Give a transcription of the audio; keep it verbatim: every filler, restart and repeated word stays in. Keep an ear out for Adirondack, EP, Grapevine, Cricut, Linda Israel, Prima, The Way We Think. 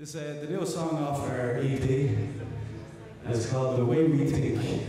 This uh, the new song off our E P, and it's called The Way We Think.